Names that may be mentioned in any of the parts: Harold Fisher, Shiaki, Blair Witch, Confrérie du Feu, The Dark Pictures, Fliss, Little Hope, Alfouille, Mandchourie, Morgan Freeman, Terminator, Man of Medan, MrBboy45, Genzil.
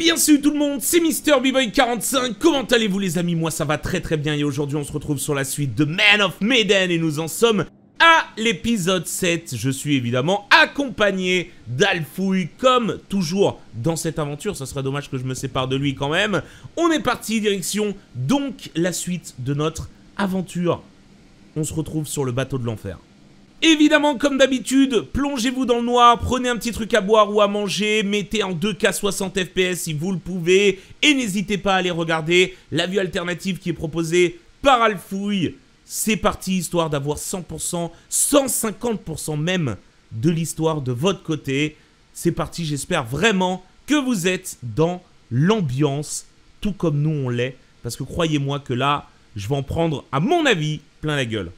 bien salut tout le monde, c'est MrBboy45, comment allez-vous les amis? Moi ça va très très bien et aujourd'hui on se retrouve sur la suite de Man of Medan et nous en sommes à l'épisode 7. Je suis évidemment accompagné d'Alfouille comme toujours dans cette aventure, ça serait dommage que je me sépare de lui quand même. On est parti direction donc la suite de notre aventure, on se retrouve sur le bateau de l'enfer. Évidemment, comme d'habitude, plongez-vous dans le noir, prenez un petit truc à boire ou à manger, mettez en 2K 60 FPS si vous le pouvez, et n'hésitez pas à aller regarder la vue alternative qui est proposée par Alfouille. C'est parti, histoire d'avoir 100%, 150% même de l'histoire de votre côté. C'est parti, j'espère vraiment que vous êtes dans l'ambiance, tout comme nous on l'est, parce que croyez-moi que là, je vais en prendre, à mon avis, plein la gueule.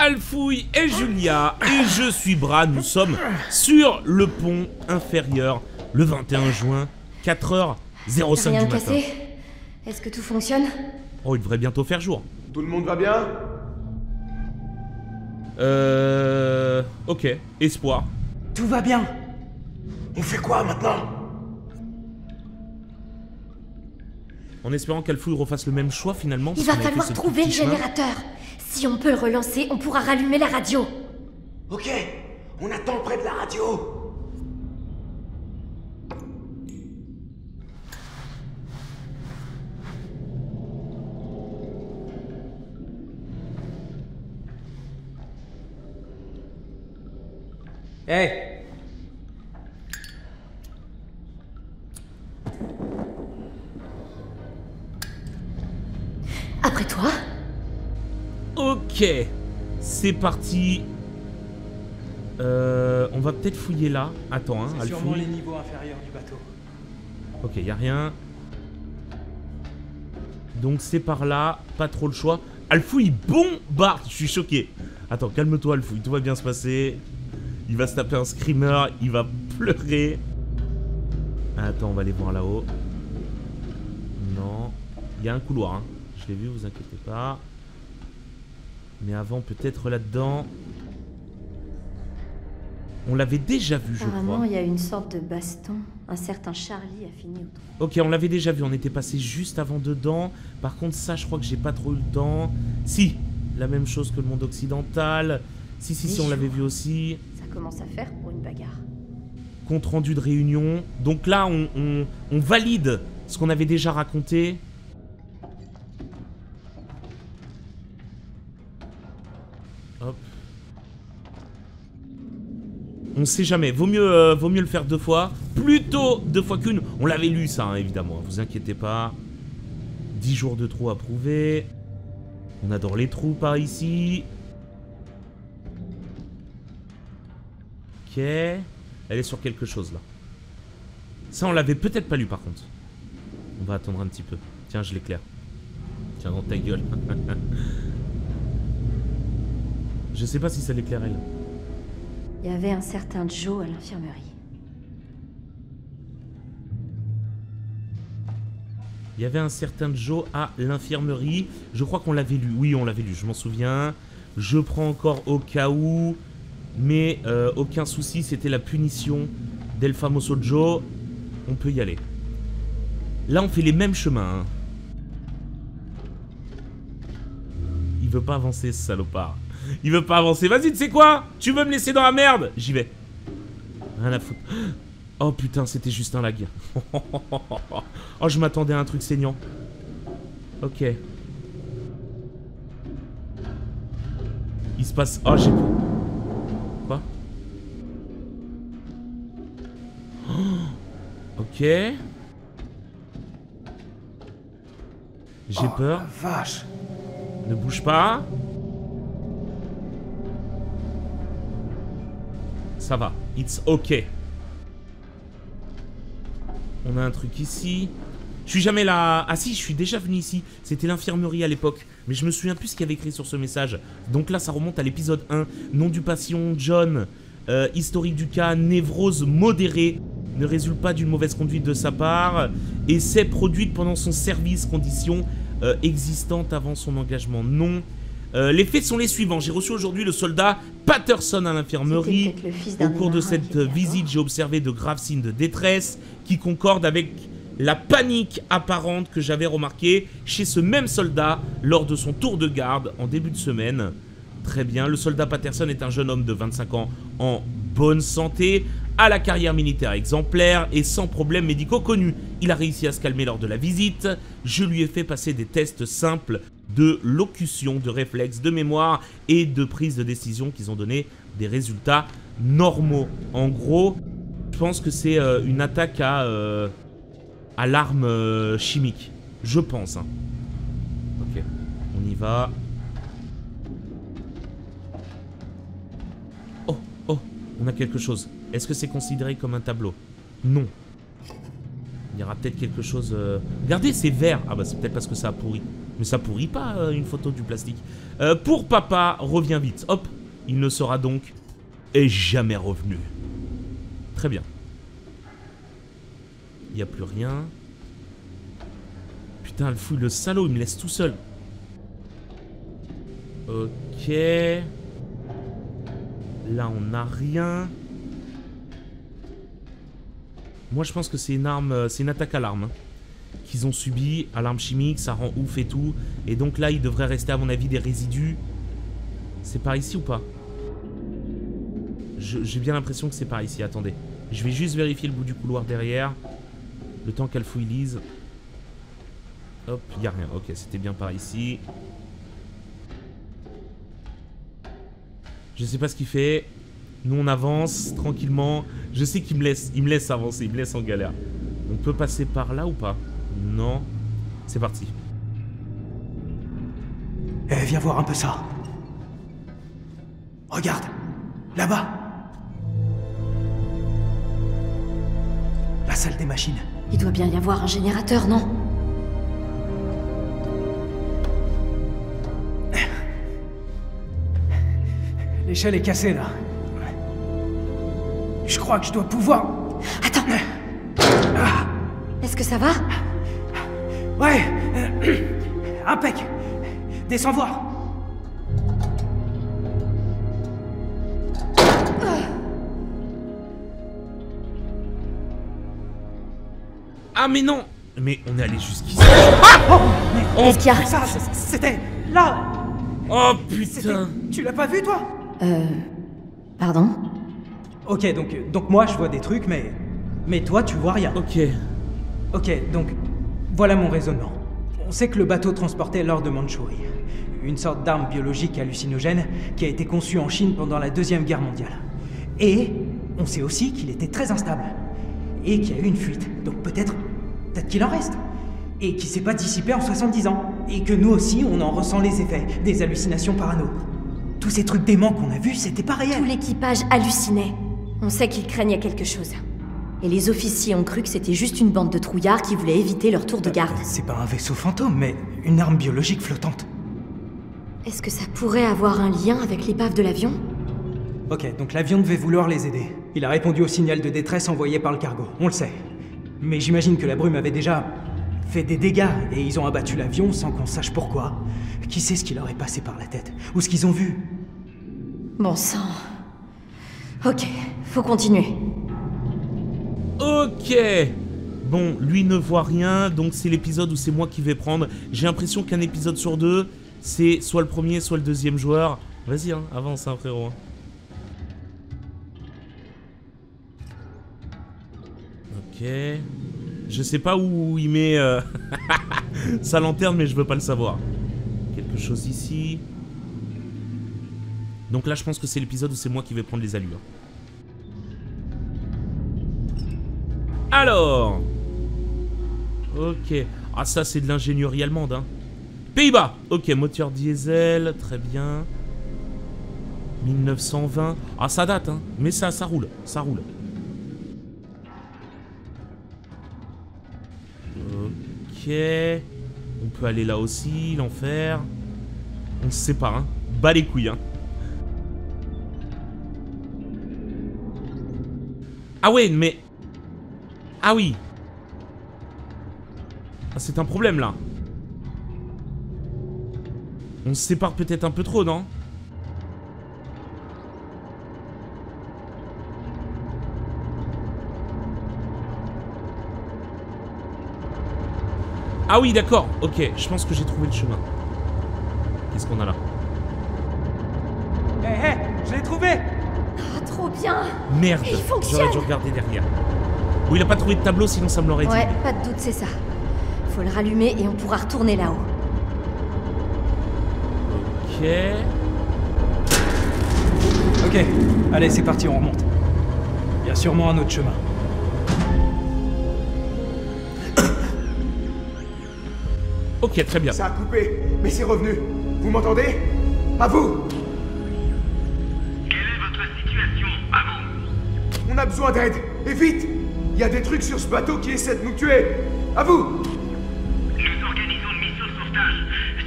Alfouille et Julia et je suis Brad, nous sommes sur le pont inférieur le 21 juin, 4h05 du matin. Est-ce que tout fonctionne? Oh, il devrait bientôt faire jour. Tout le monde va bien? Ok, espoir. Tout va bien. On fait quoi maintenant? En espérant qu'Alfouille refasse le même choix finalement. Il va falloir trouver le générateur. Si on peut le relancer, on pourra rallumer la radio. Ok, on attend près de la radio. Hey. Après toi ? Ok, c'est parti. On va peut-être fouiller là. Attends, hein, Alfouille. Sûrement les niveaux inférieurs du bateau. Ok, y a rien. Donc c'est par là, pas trop le choix. Alfouille bombarde, je suis choqué. Attends, calme-toi Alfouille, tout va bien se passer. Il va se taper un screamer, il va pleurer. Attends, on va aller voir là-haut. Non, il y a un couloir. Hein. Je l'ai vu, vous inquiétez pas. Mais avant, peut-être là-dedans. On l'avait déjà vu, je crois. Apparemment, il y a une sorte de baston. Un certain Charlie a fini au... Ok, on l'avait déjà vu. On était passé juste avant dedans. Par contre, ça, je crois que j'ai pas trop eu le temps. Si, la même chose que le monde occidental. Si, on l'avait vu aussi. Ça commence à faire pour une bagarre. Compte rendu de réunion. Donc là, on valide ce qu'on avait déjà raconté. On sait jamais, vaut mieux le faire deux fois. Plutôt deux fois qu'une. On l'avait lu ça, hein, évidemment, vous inquiétez pas. 10 jours de trous à prouver. On adore les trous par ici. Ok. Elle est sur quelque chose là. Ça on l'avait peut-être pas lu par contre. On va attendre un petit peu. Tiens, je l'éclaire. Tiens, dans ta gueule. Je sais pas si ça l'éclaire elle. Il y avait un certain Joe à l'infirmerie. Je crois qu'on l'avait lu. Oui, on l'avait lu, je m'en souviens. Je prends encore au cas où. Mais aucun souci, c'était la punition d'El Famoso Joe. On peut y aller. Là, on fait les mêmes chemins. Hein. Il veut pas avancer, ce salopard. Il veut pas avancer. Vas-y, tu sais quoi? Tu veux me laisser dans la merde? J'y vais. Rien à foutre. Oh putain, c'était juste un lag. Oh, je m'attendais à un truc saignant. Ok. Il se passe... Oh, j'ai... Quoi? Oh, ok. J'ai peur. La vache. Ne bouge pas. Ça va, it's ok. On a un truc ici. Je suis jamais là... Ah si, je suis déjà venu ici. C'était l'infirmerie à l'époque. Mais je me souviens plus ce qu'il y avait écrit sur ce message. Donc là, ça remonte à l'épisode 1. Nom du patient, John. Historique du cas, névrose modérée. Ne résulte pas d'une mauvaise conduite de sa part. Essai produite pendant son service. Conditions existantes avant son engagement. Non. Les faits sont les suivants. J'ai reçu aujourd'hui le soldat Patterson à l'infirmerie. Au cours de cette visite, j'ai observé de graves signes de détresse qui concordent avec la panique apparente que j'avais remarquée chez ce même soldat lors de son tour de garde en début de semaine. Très bien, le soldat Patterson est un jeune homme de 25 ans en bonne santé, à la carrière militaire exemplaire et sans problèmes médicaux connus. Il a réussi à se calmer lors de la visite. Je lui ai fait passer des tests simples de locution, de réflexe, de mémoire et de prise de décision qui ont donné des résultats normaux. En gros, je pense que c'est une attaque à l'arme chimique. Je pense. Hein. Ok, on y va. Oh, oh, on a quelque chose. Est-ce que c'est considéré comme un tableau? Non. Il y aura peut-être quelque chose... Regardez, c'est vert. Ah bah c'est peut-être parce que ça a pourri. Mais ça pourrit pas une photo du plastique. Pour papa, reviens vite. Hop, il ne sera donc jamais revenu. Très bien. Il n'y a plus rien. Putain, le fou, le salaud, il me laisse tout seul. Ok. Là, on n'a rien. Moi, je pense que c'est une arme, c'est une attaque à l'arme. Hein. Qu'ils ont subi à l'arme chimique, ça rend ouf et tout. Et donc là, il devrait rester, à mon avis, des résidus. C'est par ici ou pas? J'ai bien l'impression que c'est par ici. Attendez, je vais juste vérifier le bout du couloir derrière. Le temps qu'elle fouille lise. Hop, il n'y a rien. Ok, c'était bien par ici. Je sais pas ce qu'il fait. Nous, on avance tranquillement. Je sais qu'il me laisse avancer, il me laisse en galère. On peut passer par là ou pas? Non. C'est parti. Eh, viens voir un peu ça. Regarde, là-bas. La salle des machines. Il doit bien y avoir un générateur, non? L'échelle est cassée, là. Je crois que je dois pouvoir... Attends. Est-ce que ça va? Ouais. Impec. Descends voir. Ah mais non. Mais on est allé jusqu'ici. Ah oh, qu'est-ce qu'il y a? Ça, c'était... là. Oh putain. Tu l'as pas vu toi? Pardon? Ok, donc moi je vois des trucs, mais toi tu vois rien. Ok. Ok, donc voilà mon raisonnement. On sait que le bateau transportait l'or de Mandchourie, une sorte d'arme biologique hallucinogène qui a été conçue en Chine pendant la Deuxième Guerre mondiale. Et on sait aussi qu'il était très instable et qu'il y a eu une fuite. Donc peut-être qu'il en reste et qu'il s'est pas dissipé en 70 ans et que nous aussi on en ressent les effets, des hallucinations parano. Tous ces trucs déments qu'on a vus, c'était pas réel. Tout l'équipage hallucinait. On sait qu'ils craignent quelque chose. Et les officiers ont cru que c'était juste une bande de trouillards qui voulaient éviter leur tour de garde. C'est pas un vaisseau fantôme, mais une arme biologique flottante. Est-ce que ça pourrait avoir un lien avec l'épave de l'avion? Ok, donc l'avion devait vouloir les aider. Il a répondu au signal de détresse envoyé par le cargo, on le sait. Mais j'imagine que la brume avait déjà fait des dégâts et ils ont abattu l'avion sans qu'on sache pourquoi. Qui sait ce qui leur est passé par la tête? Ou ce qu'ils ont vu? Bon sang... Ok, faut continuer. Ok. Bon, lui ne voit rien, donc c'est l'épisode où c'est moi qui vais prendre. J'ai l'impression qu'un épisode sur deux, c'est soit le premier, soit le deuxième joueur. Vas-y, hein, avance, hein, frérot. Ok. Je sais pas où il met sa lanterne, mais je veux pas le savoir. Quelque chose ici. Donc là, je pense que c'est l'épisode où c'est moi qui vais prendre les allures. Alors, ok. Ah ça c'est de l'ingénierie allemande hein. Pays-Bas. Ok, moteur diesel, très bien. 1920. Ah ça date hein, mais ça roule, ça roule. Ok. On peut aller là aussi, l'enfer. On se sépare hein. Bas les couilles hein. Ah ouais mais... Ah oui. Ah, c'est un problème là. On se sépare peut-être un peu trop, non? Ah oui, d'accord. Ok, je pense que j'ai trouvé le chemin. Qu'est-ce qu'on a là? Hé, hé, je l'ai trouvé! Ah, trop bien! Merde, j'aurais dû regarder derrière. Ou il a pas trouvé de tableau, sinon ça me l'aurait dit. Ouais, pas de doute, c'est ça. Faut le rallumer et on pourra retourner là-haut. Ok. Ok, allez, c'est parti, on remonte. Il y a sûrement un autre chemin. Ok, très bien. Ça a coupé, mais c'est revenu. Vous m'entendez? À vous! Quelle est votre situation? À vous! On a besoin d'aide, et vite! Il y a des trucs sur ce bateau qui essaient de nous tuer! À vous! Nous organisons une mission de sauvetage.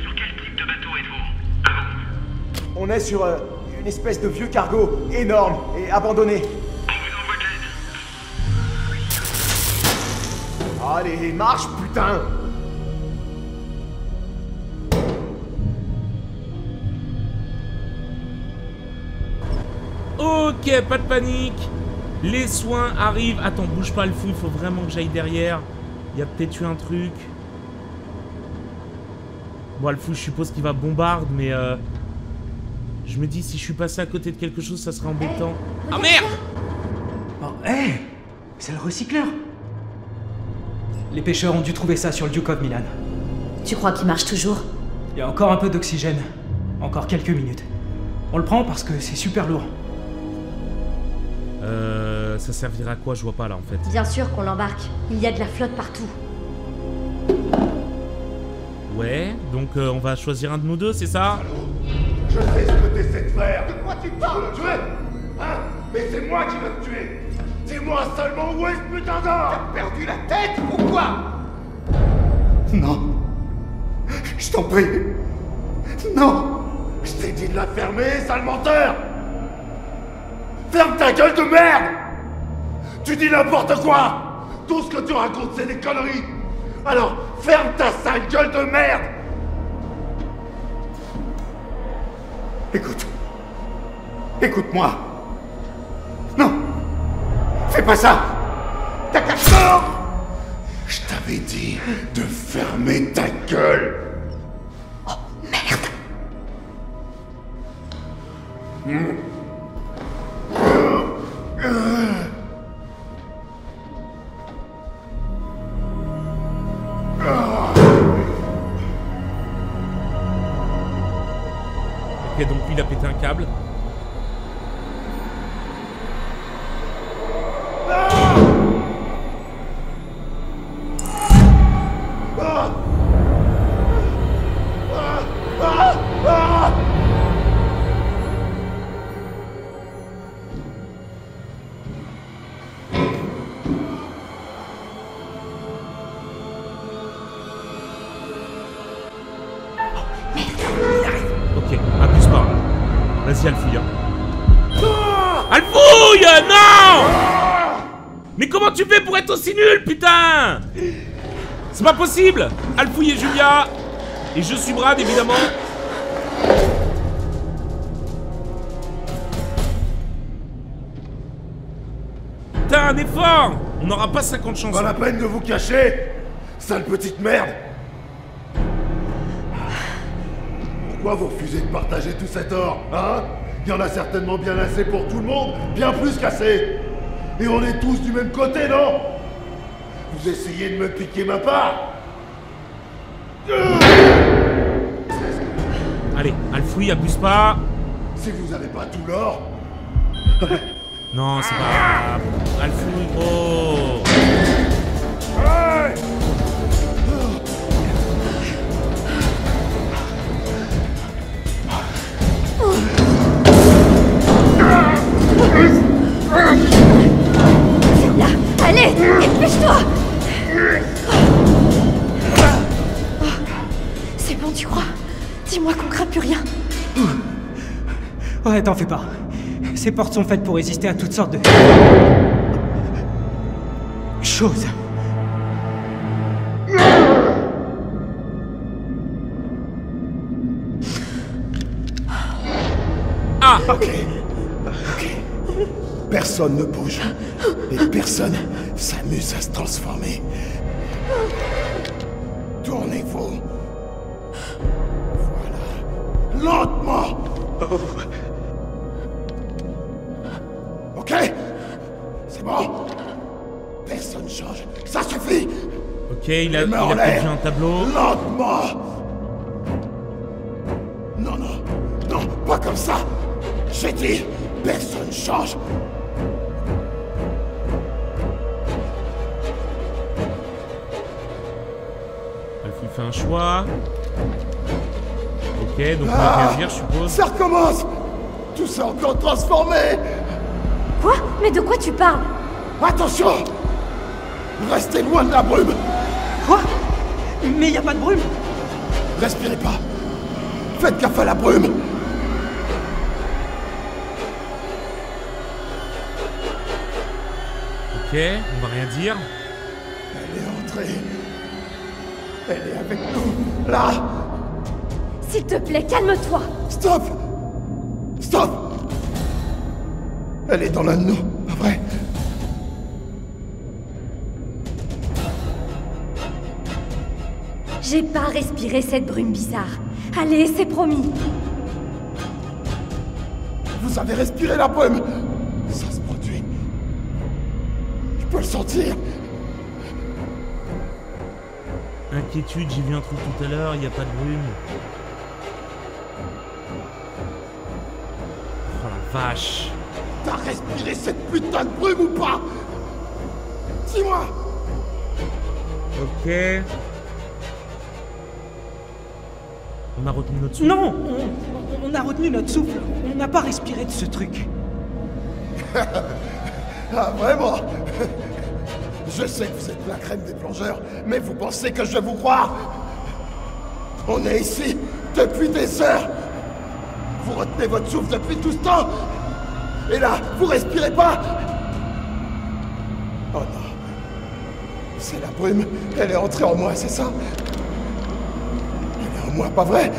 Sur quel type de bateau êtes-vous? À vous! On est sur une espèce de vieux cargo, énorme et abandonné. On vous envoie de l'aide. Allez, marche, putain! Ok, pas de panique. Les soins arrivent. Attends, bouge pas le fou, il faut vraiment que j'aille derrière. Il y a peut-être eu un truc. Bon, le fou, je suppose qu'il va bombarder, mais... Je me dis, si je suis passé à côté de quelque chose, ça serait embêtant. Ah merde! Oh, hey! C'est le recycleur! Les pêcheurs ont dû trouver ça sur le Duke of Milan. Tu crois qu'il marche toujours? Il y a encore un peu d'oxygène. Encore quelques minutes. On le prend parce que c'est super lourd. Ça servira à quoi? Je vois pas là en fait. Bien sûr qu'on l'embarque. Il y a de la flotte partout. Ouais, donc on va choisir un de nous deux, c'est ça? Je sais ce que t'essaies de faire. De quoi tu parles? Je veux le tuer. Hein? Mais c'est moi qui veux te tuer. Dis-moi seulement où est ce putain d'or? T'as perdu la tête? Pourquoi? Non. Je t'en prie. Non. Je t'ai dit de la fermer, sale menteur! Ferme ta gueule de merde! Tu dis n'importe quoi! Tout ce que tu racontes, c'est des conneries! Alors, ferme ta sale gueule de merde! Écoute. Écoute-moi. Non! Fais pas ça! T'as qu'à... Non! Je t'avais dit de fermer ta gueule! Oh, merde! Ok, donc il a pété un câble. Tu fais pour être aussi nul, putain! C'est pas possible! Alfouille et Julia! Et je suis Brad, évidemment! Putain, un effort! On n'aura pas 50 chances. Pas la peine de vous cacher! Sale petite merde! Pourquoi vous refusez de partager tout cet or, hein? Il y en a certainement bien assez pour tout le monde, bien plus qu'assez! Et on est tous du même côté, non? Vous essayez de me piquer ma part? Allez, Alfouille, abuse pas. Si vous avez pas tout l'or... Non, c'est pas... Alfouille, oh... Allez, dépêche-toi! C'est bon, tu crois? Dis-moi qu'on craint plus rien. Ouais, t'en fais pas. Ces portes sont faites pour résister à toutes sortes de... choses. Ok. Ok. Personne ne bouge. Et personne s'amuse à se transformer. Tournez-vous. Voilà. Lentement. Ok. C'est bon. Personne change. Ça suffit. Ok, il a perdu un tableau. Lentement. Non, non, non, pas comme ça. J'ai dit, personne change. Alfouille fait un choix. Ok, donc on va réagir, je suppose. Ça recommence. Tout ça encore transformé. Quoi? Mais de quoi tu parles? Attention. Restez loin de la brume. Quoi? Mais il n'y a pas de brume. Respirez pas. Faites gaffe à la brume. Ok, on va rien dire. Elle est entrée. Elle est avec nous, là. S'il te plaît, calme-toi. Stop. Stop. Elle est dans l'un de nous, pas vrai? J'ai pas respiré cette brume bizarre. Allez, c'est promis. Vous avez respiré la brume. Ça se produit. Je peux le sentir. Inquiétude, j'ai vu un truc tout à l'heure, il n'y a pas de brume. Oh la vache. T'as respiré cette putain de brume ou pas? Dis-moi. Ok. On a retenu notre souffle. Non, on a retenu notre souffle. On n'a pas respiré de ce truc. Ah, vraiment? Je sais que vous êtes la crème des plongeurs, mais vous pensez que je vais vous croire? On est ici depuis des heures. Vous retenez votre souffle depuis tout ce temps. Et là, vous respirez pas. Oh non. C'est la brume. Elle est entrée en moi, c'est ça? Moi, pas vrai?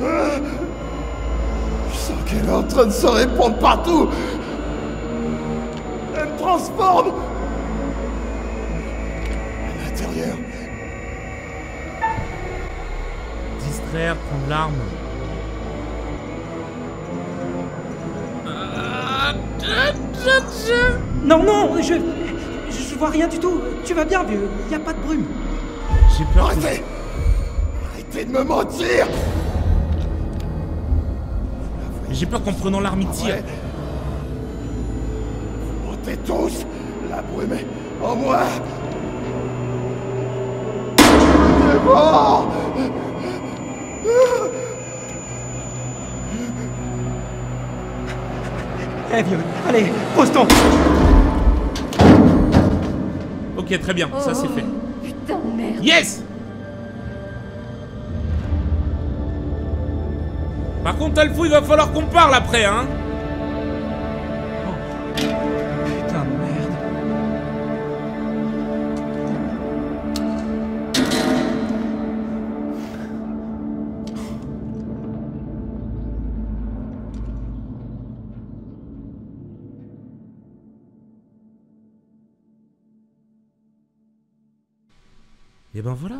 Je sens qu'elle est en train de se répandre partout. Elle me transforme. À l'intérieur. Distraire, prendre l'arme. Non, non, je vois rien du tout. Tu vas bien, vieux. Y a pas de brume. J'ai peur. Arrêtez! Arrêtez de me mentir! J'ai peur qu'en prenant l'arme, il tire. Vous mentez tous! La brume est en moi! C'est mort! Eh hey, vieux, allez, pose-t-on! Ok, très bien, ça c'est fait. Putain, merde! Yes! Par contre, Alfouille, il va falloir qu'on parle après, hein. Oh. Putain de merde. Et ben voilà.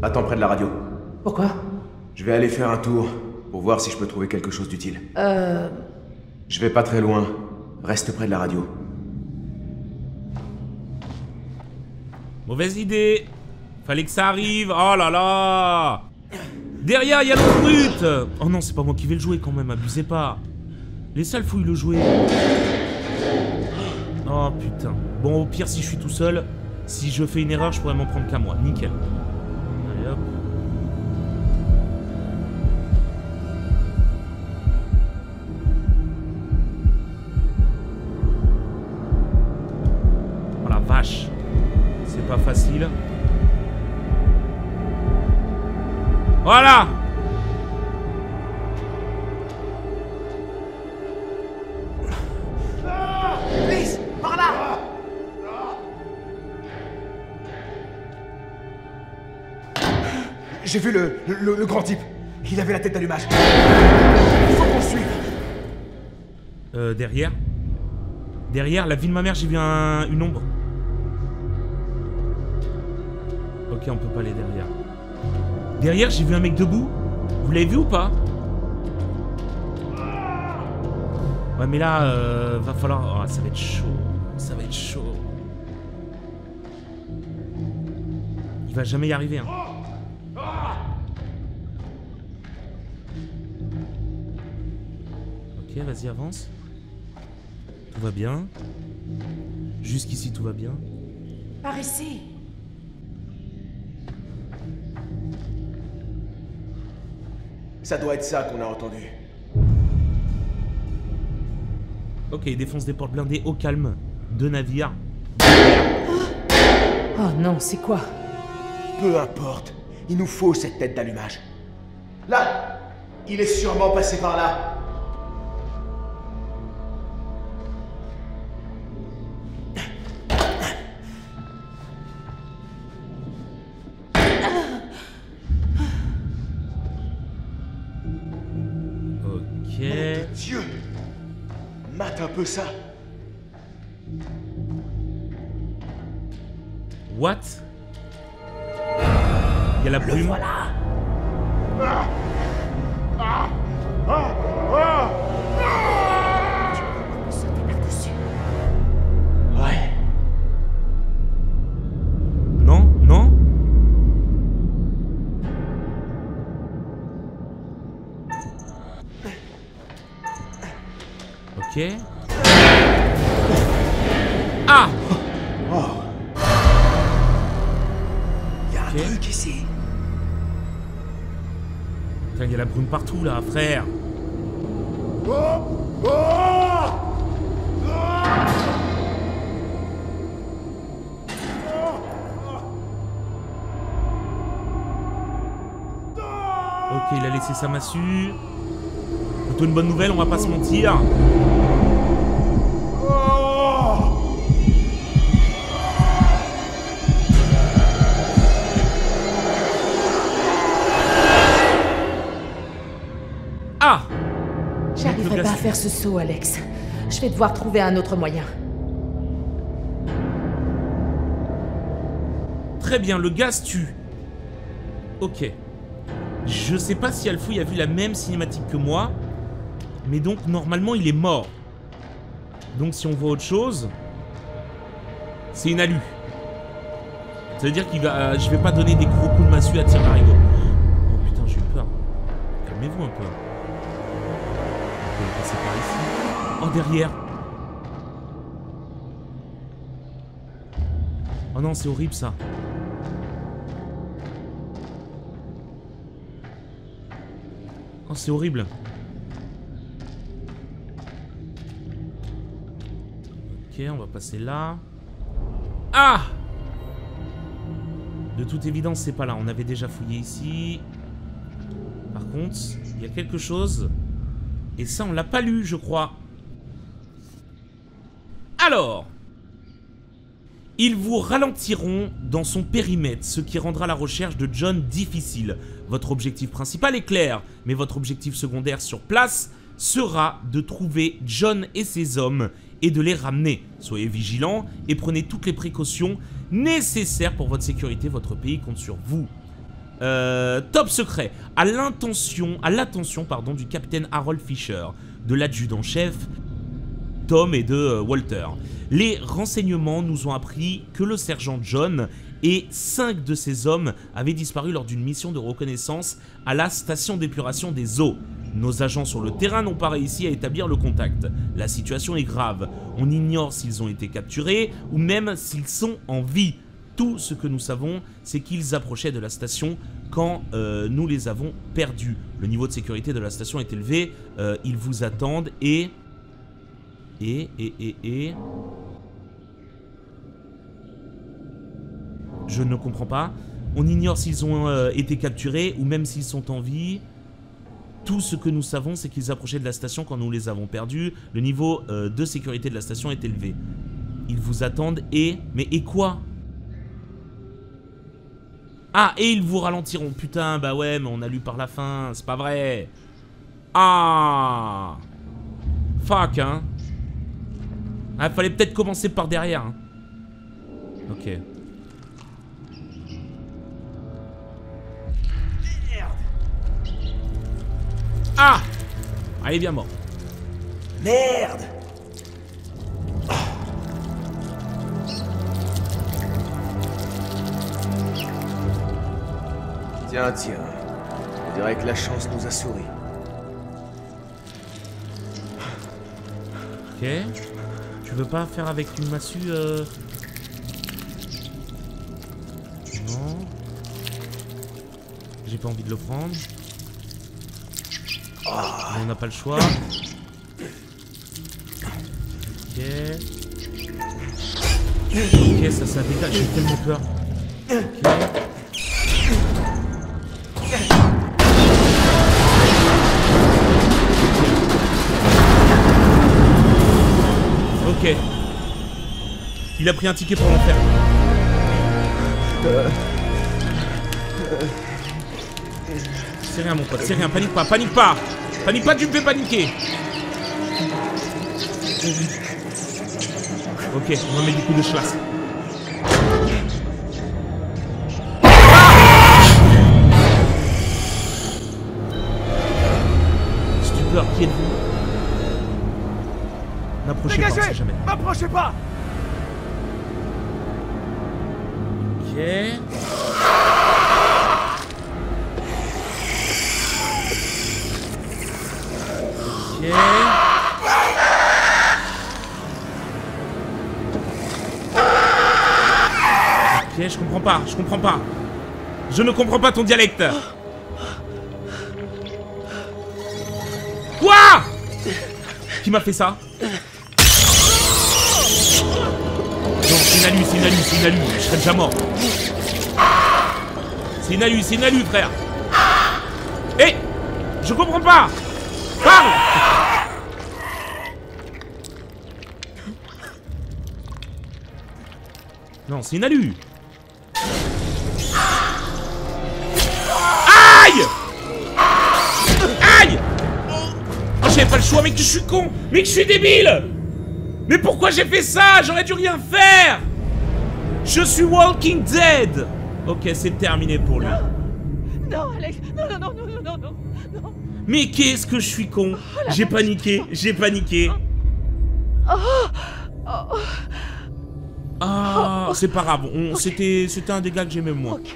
Attends près de la radio. Pourquoi? Je vais aller faire un tour, pour voir si je peux trouver quelque chose d'utile. Je vais pas très loin. Reste près de la radio. Mauvaise idée. Fallait que ça arrive. Oh là là. Derrière, il y a l'autre brute. Oh non, c'est pas moi qui vais le jouer quand même, abusez pas. Laissez Alfouille le jouer. Oh putain. Bon, au pire, si je suis tout seul, si je fais une erreur, je pourrais m'en prendre qu'à moi. Nickel. Oh la vache, c'est pas facile. Voilà. J'ai vu le grand type. Il avait la tête d'allumage. Il faut qu'on suive. Derrière. Derrière, la ville de ma mère, j'ai vu une ombre. Ok, on peut pas aller derrière. Derrière, j'ai vu un mec debout. Vous l'avez vu ou pas? Ouais, mais là, va falloir... Oh, ça va être chaud. Ça va être chaud. Il va jamais y arriver, hein. Ok, vas-y, avance. Tout va bien. Jusqu'ici, tout va bien. Par ici. Ça doit être ça qu'on a entendu. Ok, il défonce des portes blindées au calme. Deux navires. Oh non, c'est quoi? Peu importe. Il nous faut cette tête d'allumage. Là! Il est sûrement passé par là. Ça. What? Il y a la plume. Voilà. Ouais. Non, non. Ok. Ah! Oh. Y'a un truc ici. Putain, y'a la brume partout là, frère. Oh, oh, oh, oh. Ok, il a laissé sa massue. Plutôt une bonne nouvelle, on va pas se mentir. Je vais pas faire ce saut, Alex. Je vais devoir trouver un autre moyen. Très bien, le gaz tue. Ok. Je sais pas si Alfouille a vu la même cinématique que moi. Mais donc, normalement, il est mort. Donc, si on voit autre chose... C'est une alu. Ça veut dire qu'il va... je vais pas donner des gros coups de massue à tir marigot. Oh putain, j'ai eu peur. Calmez-vous un peu. Passer par ici. Oh, derrière. Oh non, c'est horrible ça. Oh, c'est horrible. Ok, on va passer là. Ah! De toute évidence, c'est pas là. On avait déjà fouillé ici. Par contre, il y a quelque chose... Et ça, on l'a pas lu, je crois. Alors, ils vous ralentiront dans son périmètre, ce qui rendra la recherche de John difficile. Votre objectif principal est clair, mais votre objectif secondaire sur place sera de trouver John et ses hommes et de les ramener. Soyez vigilants et prenez toutes les précautions nécessaires pour votre sécurité. Votre pays compte sur vous. Top secret, à l'attention du capitaine Harold Fisher, de l'adjudant-chef Tom et de Walter. Les renseignements nous ont appris que le sergent John et 5 de ses hommes avaient disparu lors d'une mission de reconnaissance à la station d'épuration des eaux. Nos agents sur le terrain n'ont pas réussi à établir le contact. La situation est grave. On ignore s'ils ont été capturés ou même s'ils sont en vie. Tout ce que nous savons, c'est qu'ils approchaient de la station quand nous les avons perdus. Le niveau de sécurité de la station est élevé. Ils vous attendent et... Je ne comprends pas. On ignore s'ils ont été capturés ou même s'ils sont en vie. Tout ce que nous savons, c'est qu'ils approchaient de la station quand nous les avons perdus. Le niveau de sécurité de la station est élevé. Ils vous attendent et... Mais et quoi ? Ah, et ils vous ralentiront. Putain, bah ouais, mais on a lu par la fin. C'est pas vrai. Ah. Fuck, hein. Ah, fallait peut-être commencer par derrière. Hein. Ok. Ah! Ah, il est bien mort. Merde! Oh. Tiens, tiens. On dirait que la chance nous a souri. Ok. Tu veux pas faire avec une massue Non. J'ai pas envie de le prendre. Mais on n'a pas le choix. Ok. Ok, ça, ça détache. J'ai tellement peur. Ok. Ok. Il a pris un ticket pour l'enfer. C'est rien mon pote, c'est rien, panique pas, panique pas. Panique pas, tu me fais paniquer. Ok, on va mettre du coup de chasse. Stupeur, qui êtes-vous? N'approchez pas, on sait jamais. N'approchez pas. Ok. Ok. Ok, je comprends pas, je comprends pas. Je ne comprends pas ton dialecte. Quoi? Qui m'a fait ça? Non, c'est une alu, c'est une alu, c'est une alu. Je serais déjà mort. C'est une alu, frère. Hé hey, je comprends pas. Parle. Non, c'est une alu. Aïe. Aïe. Oh, j'avais pas le choix, mec, je suis con. Mec, je suis débile. Mais pourquoi j'ai fait ça? J'aurais dû rien faire. Je suis Walking Dead. Ok, c'est terminé pour lui. Non, Alex, non, non, non, non, non, non, non. Mais qu'est-ce que je suis con. J'ai paniqué, j'ai paniqué. Ah, c'est pas grave, c'était un dégât que j'aimais moins. Okay.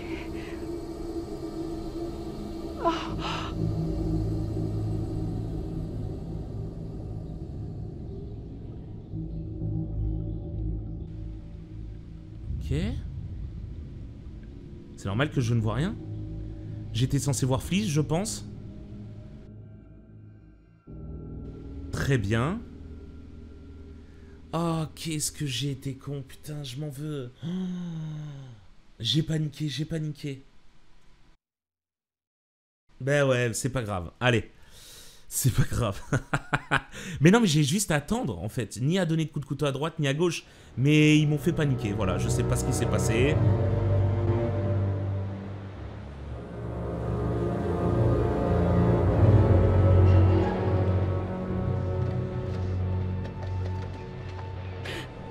Oh. Ok. C'est normal que je ne vois rien. J'étais censé voir Fliss, je pense. Très bien. Oh, qu'est-ce que j'ai été con, putain, je m'en veux. Oh, j'ai paniqué, j'ai paniqué. Ben ouais, c'est pas grave, allez. C'est pas grave. Mais non, mais j'ai juste à attendre, en fait. Ni à donner de coups de couteau à droite, ni à gauche. Mais ils m'ont fait paniquer, voilà, je sais pas ce qui s'est passé.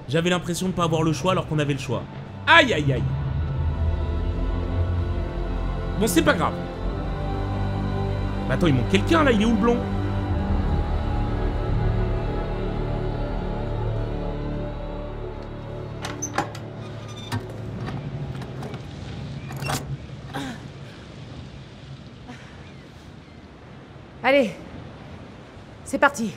J'avais l'impression de ne pas avoir le choix alors qu'on avait le choix. Aïe, aïe, aïe. Bon, c'est pas grave. Bah attends, il manque quelqu'un, là. Il est où, le blond? Allez. C'est parti.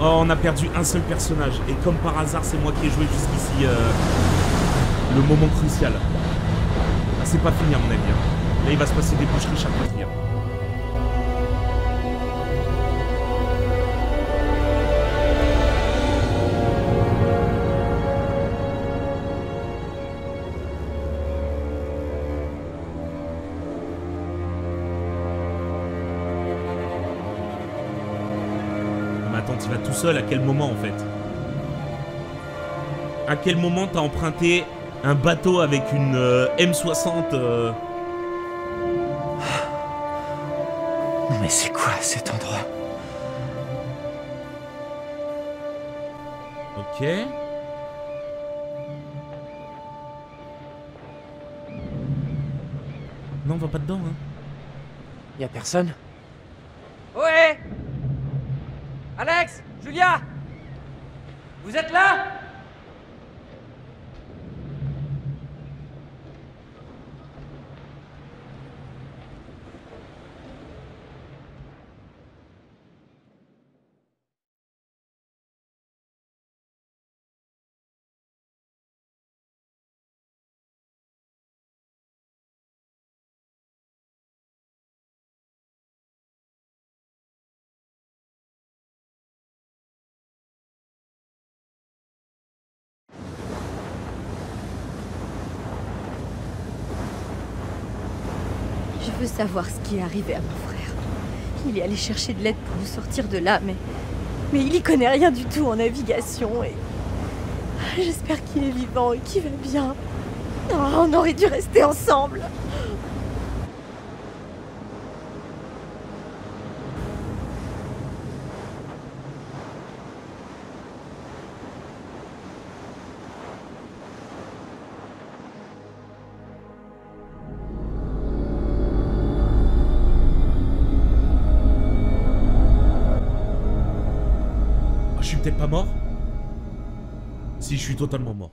On a perdu un seul personnage et comme par hasard c'est moi qui ai joué jusqu'ici. le moment crucial. Là, c'est pas fini à mon avis. Hein. Là, il va se passer des boucheries chaque fois. Il va tout seul, à quel moment en fait? À quel moment t'as emprunté un bateau avec une M60 Non mais c'est quoi cet endroit? Ok. Non, on va pas dedans hein. Y'a personne? Ouais. Alex, Julia, vous êtes là? Je veux savoir ce qui est arrivé à mon frère. Il est allé chercher de l'aide pour nous sortir de là, mais il y connaît rien du tout en navigation et... J'espère qu'il est vivant et qu'il va bien. Oh, on aurait dû rester ensemble. Pas mort? Si, je suis totalement mort.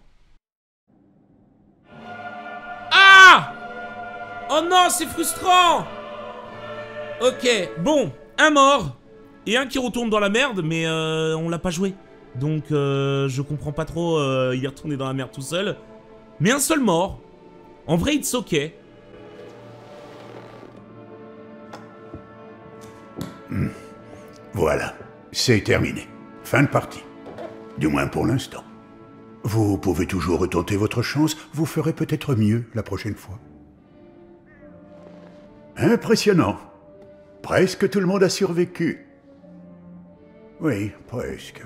Ah! Oh non, c'est frustrant! Ok, bon, un mort et un qui retourne dans la merde, mais on l'a pas joué. Donc je comprends pas trop, il est retourné dans la merde tout seul. Mais un seul mort. En vrai, it's ok. Voilà, c'est terminé. Fin de partie. Du moins pour l'instant. Vous pouvez toujours retenter votre chance, vous ferez peut-être mieux la prochaine fois. Impressionnant. Presque tout le monde a survécu. Oui, presque.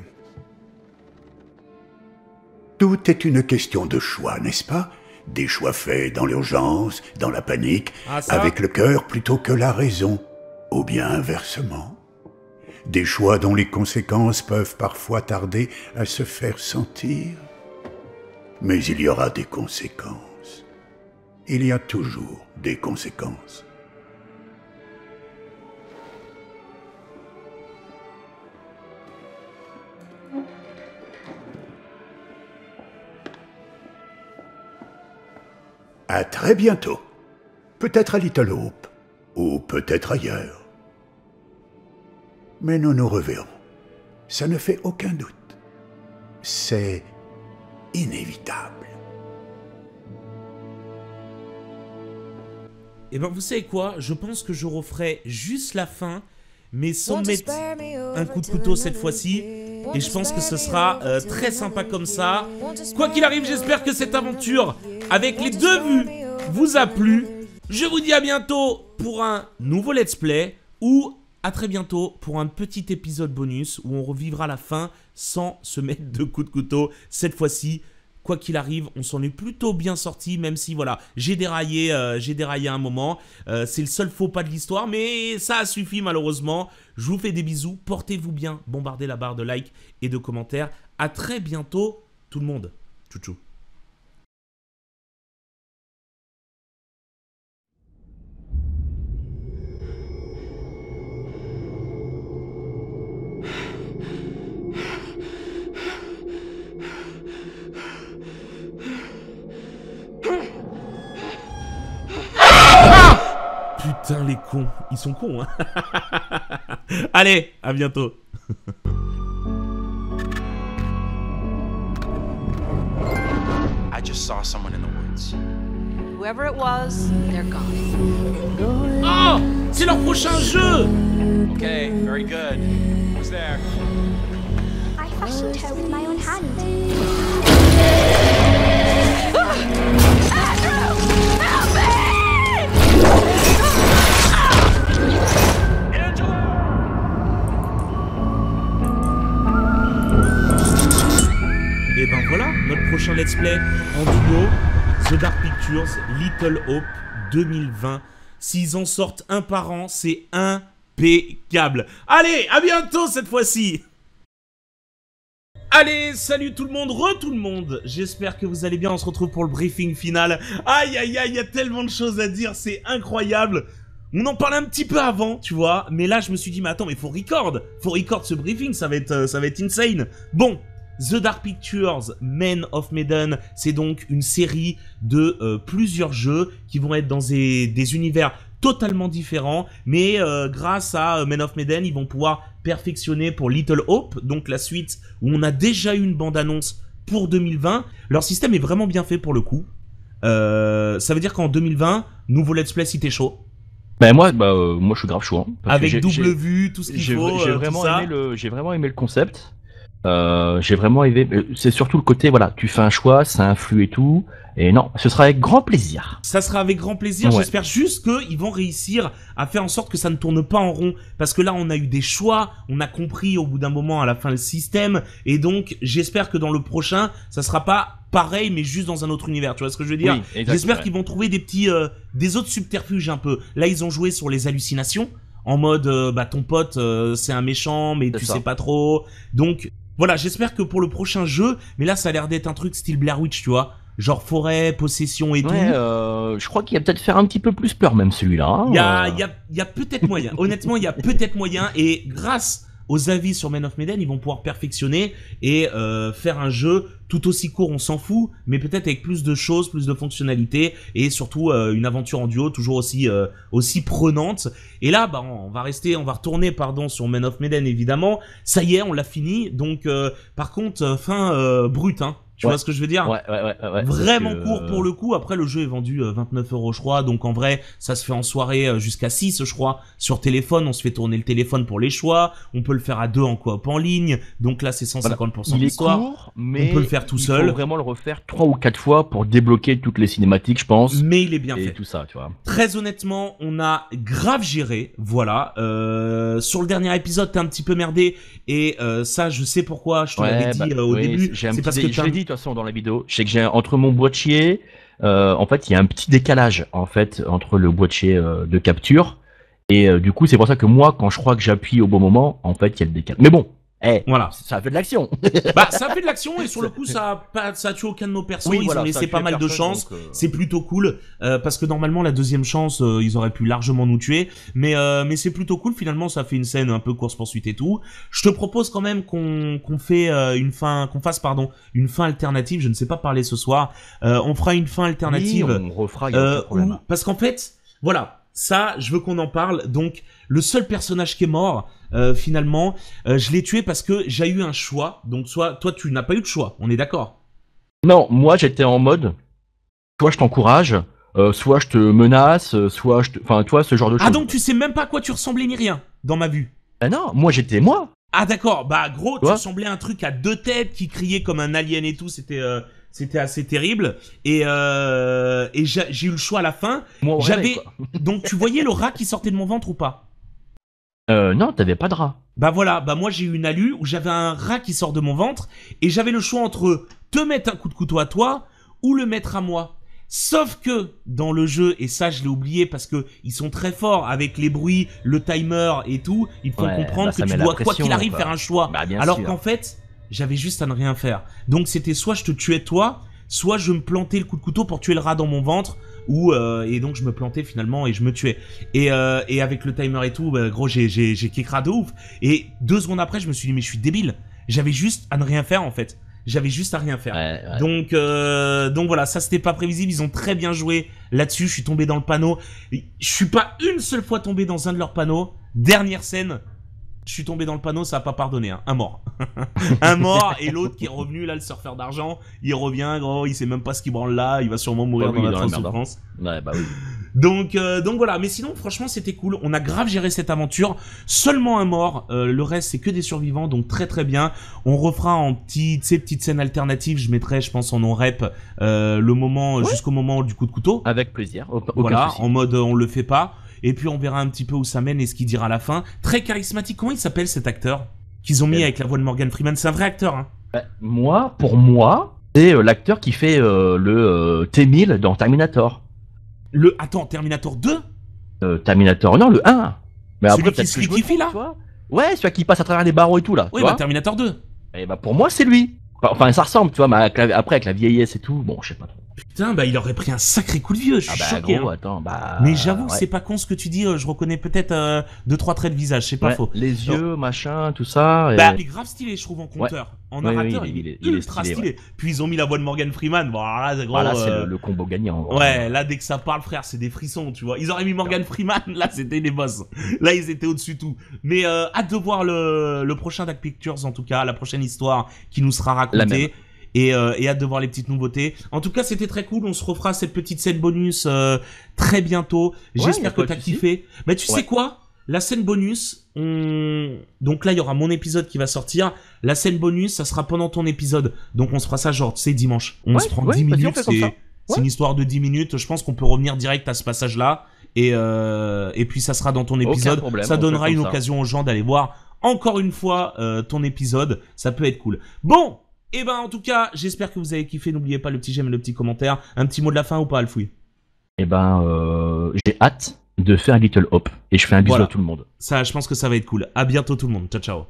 Tout est une question de choix, n'est-ce pas? Des choix faits dans l'urgence, dans la panique, avec le cœur plutôt que la raison. Ou bien inversement. Des choix dont les conséquences peuvent parfois tarder à se faire sentir. Mais il y aura des conséquences. Il y a toujours des conséquences. À très bientôt. Peut-être à Little Hope, ou peut-être ailleurs. Mais nous nous reverrons. Ça ne fait aucun doute. C'est inévitable. Eh ben vous savez quoi? Je pense que je referai juste la fin, mais sans mettre un coup de couteau cette fois-ci. Et je pense que ce sera très sympa comme ça. Quoi qu'il arrive, j'espère que cette aventure, avec les deux vues, vous a plu. Je vous dis à bientôt pour un nouveau let's play, ou... à très bientôt pour un petit épisode bonus où on revivra la fin sans se mettre de coups de couteau. Cette fois-ci, quoi qu'il arrive, on s'en est plutôt bien sorti, même si voilà, j'ai déraillé un moment. C'est le seul faux pas de l'histoire, mais ça a suffi malheureusement. Je vous fais des bisous, portez-vous bien, bombardez la barre de likes et de commentaires. À très bientôt tout le monde. Tchou tchou. Putain les cons, ils sont cons hein. Allez, à bientôt. I just saw someone in the woods. Whoever it was, they're gone. Oh, c'est leur prochain jeu. Okay, very good. Who's there? I fashioned her with my own hand. Et ben voilà, notre prochain let's play en duo, The Dark Pictures, Little Hope 2020. S'ils en sortent un par an, c'est impeccable. Allez, à bientôt cette fois-ci. Allez, salut tout le monde, tout le monde. J'espère que vous allez bien, on se retrouve pour le briefing final. Aïe, aïe, aïe, il y a tellement de choses à dire, c'est incroyable. On en parlait un petit peu avant, tu vois. Mais là, je me suis dit, mais attends, mais faut record ce briefing, ça va être insane. Bon. The Dark Pictures, Man of Medan, c'est donc une série de plusieurs jeux qui vont être dans des univers totalement différents, mais grâce à Man of Medan, ils vont pouvoir perfectionner pour Little Hope, donc la suite où on a déjà eu une bande-annonce pour 2020. Leur système est vraiment bien fait pour le coup. Ça veut dire qu'en 2020, nouveau Let's Play si t'es chaud. Ben moi je suis grave chaud. Hein, avec double vue, tout ce qu'il faut, j'ai vraiment aimé le concept. J'ai vraiment aimé, c'est surtout le côté, voilà, tu fais un choix, ça influe et tout, et non, ce sera avec grand plaisir. Ça sera avec grand plaisir, ouais. J'espère juste qu'ils vont réussir à faire en sorte que ça ne tourne pas en rond, parce que là on a eu des choix, on a compris au bout d'un moment à la fin le système, et donc j'espère que dans le prochain, ça sera pas pareil mais juste dans un autre univers, tu vois ce que je veux dire? Oui, j'espère qu'ils vont trouver des petits, des autres subterfuges un peu. Là ils ont joué sur les hallucinations, en mode, bah ton pote c'est un méchant mais tu sais pas trop, donc... Voilà, j'espère que pour le prochain jeu, mais là ça a l'air d'être un truc style Blair Witch, tu vois. Genre forêt, possession et tout. Ouais, je crois qu'il va peut-être faire un petit peu plus peur même celui-là. Hein. Il y a peut-être moyen, honnêtement il y a peut-être moyen, et grâce aux avis sur Man of Medan, ils vont pouvoir perfectionner et faire un jeu tout aussi court, on s'en fout, mais peut-être avec plus de choses, plus de fonctionnalités, et surtout une aventure en duo toujours aussi prenante. Et là, bah, on va retourner pardon, sur Man of Medan, évidemment. Ça y est, on l'a fini. Donc, par contre, fin brute, hein. Tu vois ce que je veux dire? Ouais. Vraiment court pour le coup. Après, le jeu est vendu 29 €, je crois. Donc, en vrai, ça se fait en soirée jusqu'à 6, je crois. Sur téléphone, on se fait tourner le téléphone pour les choix. On peut le faire à 2 en coop en ligne. Donc là, c'est 150% d'histoire. On peut le faire tout seul. Il faut vraiment le refaire 3 ou 4 fois pour débloquer toutes les cinématiques, je pense. Mais il est bien fait. Et tout ça, tu vois. Très honnêtement, on a grave géré. Voilà. Sur le dernier épisode, t'es un petit peu merdé. Et ça, je sais pourquoi. Je te l'avais dit au début. C'est parce que de toute façon dans la vidéo, je sais que j'ai entre mon boîtier, en fait il y a un petit décalage en fait entre le boîtier de capture et du coup c'est pour ça que moi quand je crois que j'appuie au bon moment, en fait il y a le décalage. Mais bon, voilà, ça fait de l'action. Bah ça fait de l'action et sur le coup ça tue aucun de nos persos. Oui, ils ont laissé pas mal de chance, c'est plutôt cool parce que normalement la deuxième chance ils auraient pu largement nous tuer, mais c'est plutôt cool finalement, ça fait une scène un peu course poursuite et tout. Je te propose quand même qu'on fasse une fin alternative. Je ne sais pas parler ce soir. On fera une fin alternative. Oui, on refera. Parce qu'en fait voilà. Ça, je veux qu'on en parle. Donc, le seul personnage qui est mort, finalement, je l'ai tué parce que j'ai eu un choix. Donc, soit toi, tu n'as pas eu de choix. On est d'accord? Non, moi, j'étais en mode, soit je t'encourage, soit je te menace, soit je te... Enfin, toi, ce genre de choses. Ah, donc tu sais même pas à quoi tu ressemblais ni rien, dans ma vue. Ah non, moi, j'étais moi. Ah d'accord, bah gros, tu ressemblais à un truc à 2 têtes qui criait comme un alien et tout, c'était... C'était assez terrible et j'ai eu le choix à la fin. J'avais donc tu voyais le rat qui sortait de mon ventre ou pas? Non, t'avais pas de rat. Bah voilà, bah moi j'ai eu une alu où j'avais un rat qui sort de mon ventre et j'avais le choix entre te mettre un coup de couteau à toi ou le mettre à moi. Sauf que dans le jeu, et ça je l'ai oublié parce que ils sont très forts avec les bruits, le timer et tout, ils font comprendre que tu dois quoi qu'il arrive faire un choix. Bah, alors qu'en fait j'avais juste à ne rien faire. Donc c'était soit je te tuais toi, soit je me plantais le coup de couteau pour tuer le rat dans mon ventre, ou et donc je me plantais finalement et je me tuais. Et avec le timer et tout, bah, gros j'ai kickra de ouf. Et 2 secondes après je me suis dit mais je suis débile. J'avais juste à ne rien faire en fait. J'avais juste à rien faire. Ouais. Donc voilà, ça c'était pas prévisible. Ils ont très bien joué là-dessus. Je suis tombé dans le panneau. Je suis pas une seule fois tombé dans un de leurs panneaux. Dernière scène. je suis tombé dans le panneau, ça n'a pas pardonné, hein. Un mort. Un mort et l'autre qui est revenu, là, le surfeur d'argent, il revient, gros, il sait même pas ce qu'il branle là, il va sûrement mourir dans la souffrance. Ouais, bah oui. Donc voilà, mais sinon franchement c'était cool, on a grave géré cette aventure, seulement un mort, le reste c'est que des survivants, donc très très bien. On refera en petites scènes alternatives, je mettrai je pense en non-rep le moment, oui, jusqu'au moment du coup de couteau. Avec plaisir, voilà, en mode on le fait pas, et puis on verra un petit peu où ça mène et ce qu'il dira à la fin. Très charismatique, comment il s'appelle cet acteur qu'ils ont mis avec la voix de Morgan Freeman, c'est un vrai acteur hein. Bah, pour moi, c'est l'acteur qui fait le T-1000 dans Terminator. Le... Attends, Terminator 2 Terminator, non, le 1. Mais celui après, qui kiffe là, tu vois. Ouais, celui qui passe à travers les barreaux et tout là. Oui, tu vois, Terminator 2. Et bah pour moi, c'est lui. Enfin, ça ressemble, tu vois, mais après, avec la vieillesse et tout, bon, je sais pas trop. Putain, bah il aurait pris un sacré coup de vieux, je suis choqué. Gros, hein. Attends, bah... Mais j'avoue, ouais, c'est pas con ce que tu dis, je reconnais peut-être 2-3 traits de visage, c'est pas faux. Les yeux, machin, tout ça. Et... Bah, il est grave stylé, je trouve, en conteur. Ouais. En narrateur, oui, il est ultra stylé. Puis ils ont mis la voix de Morgan Freeman. Voilà, c'est le combo gagnant. Gros. Ouais, là, dès que ça parle, frère, c'est des frissons, tu vois. Ils auraient mis Morgan Freeman, là, c'était les boss. Là, ils étaient au-dessus de tout. Mais hâte de voir le prochain Dark Pictures, en tout cas, la prochaine histoire qui nous sera racontée. Et hâte de voir les petites nouveautés. En tout cas, c'était très cool. On se refera cette petite scène bonus très bientôt. J'espère que t'as kiffé. Mais tu sais quoi ? La scène bonus, donc là, il y aura mon épisode qui va sortir. La scène bonus, ça sera pendant ton épisode. Donc, on se fera ça genre, tu sais, dimanche. On se prend 10 minutes. C'est une histoire de 10 minutes. Je pense qu'on peut revenir direct à ce passage-là. Et puis, ça sera dans ton épisode. Problème, ça donnera une occasion aux gens d'aller voir encore une fois ton épisode. Ça peut être cool. Bon, et ben en tout cas, j'espère que vous avez kiffé. N'oubliez pas le petit j'aime et le petit commentaire. Un petit mot de la fin ou pas, Alfouille ? Et ben, j'ai hâte de faire Little Hope. Et je fais un bisou à tout le monde. Ça, je pense que ça va être cool. À bientôt tout le monde. Ciao, ciao.